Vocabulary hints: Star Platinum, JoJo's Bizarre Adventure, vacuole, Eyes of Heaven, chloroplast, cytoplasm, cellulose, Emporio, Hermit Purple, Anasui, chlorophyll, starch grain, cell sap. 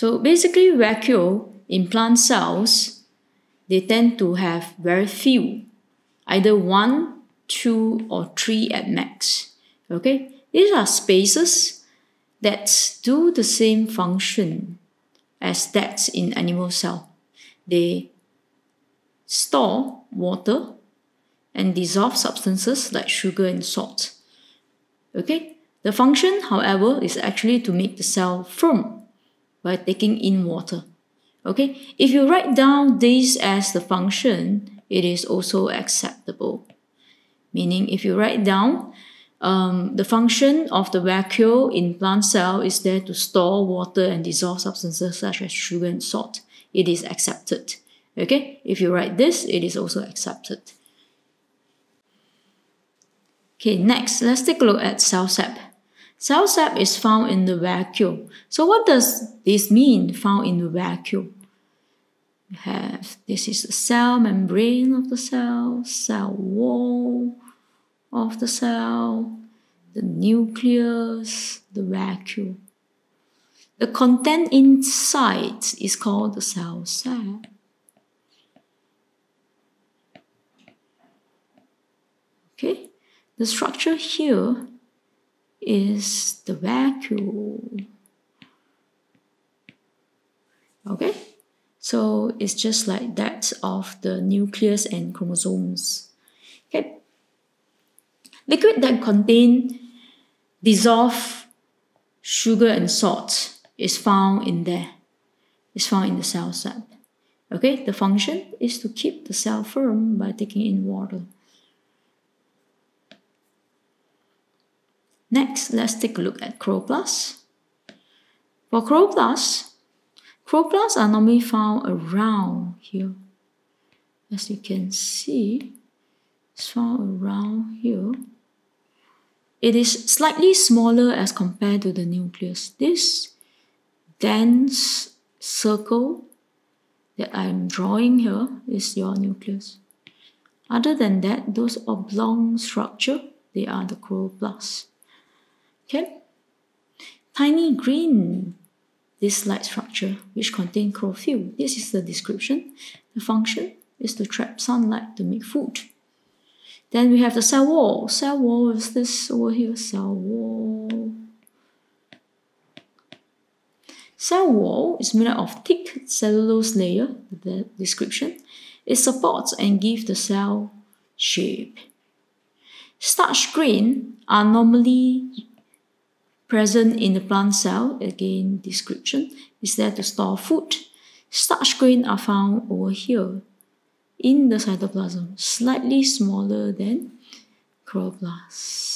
So basically vacuole in plant cells, they tend to have very few, either 1, 2, or 3 at max. Okay, these are spaces that do the same function as that in animal cell. They store water and dissolve substances like sugar and salt. Okay, the function, however, is actually to make the cell firm by taking in water. Okay, if you write down this as the function, it is also acceptable. Meaning, if you write down the function of the vacuole in plant cell is there to store water and dissolve substances such as sugar and salt, it is accepted. Okay, if you write this, it is also accepted. Okay, next, let's take a look at cell sap. Cell sap is found in the vacuole. So what does this mean, found in the vacuole? We have, this is the cell membrane of the cell, cell wall of the cell, the nucleus, the vacuole. The content inside is called the cell sap. Okay. The structure here is the vacuole. Okay, so it's just like that of the nucleus and chromosomes. Okay, liquid that contain dissolved sugar and salt is found in there. It's found in the cell sap. Okay, the function is to keep the cell firm by taking in water. Next, let's take a look at chloroplasts. For chloroplasts, chloroplasts are normally found around here. As you can see, it's found around here. It is slightly smaller as compared to the nucleus. This dense circle that I'm drawing here is your nucleus. Other than that, those oblong structure, they are the chloroplasts. Okay, tiny green, this light structure which contain chlorophyll. This is the description. The function is to trap sunlight to make food. Then we have the cell wall. Cell wall is this over here, cell wall. Cell wall is made up of thick cellulose layer, the description. It supports and gives the cell shape. Starch grain are normally present in the plant cell, again description, is there to store food. Starch grain are found over here in the cytoplasm, slightly smaller than chloroplasts.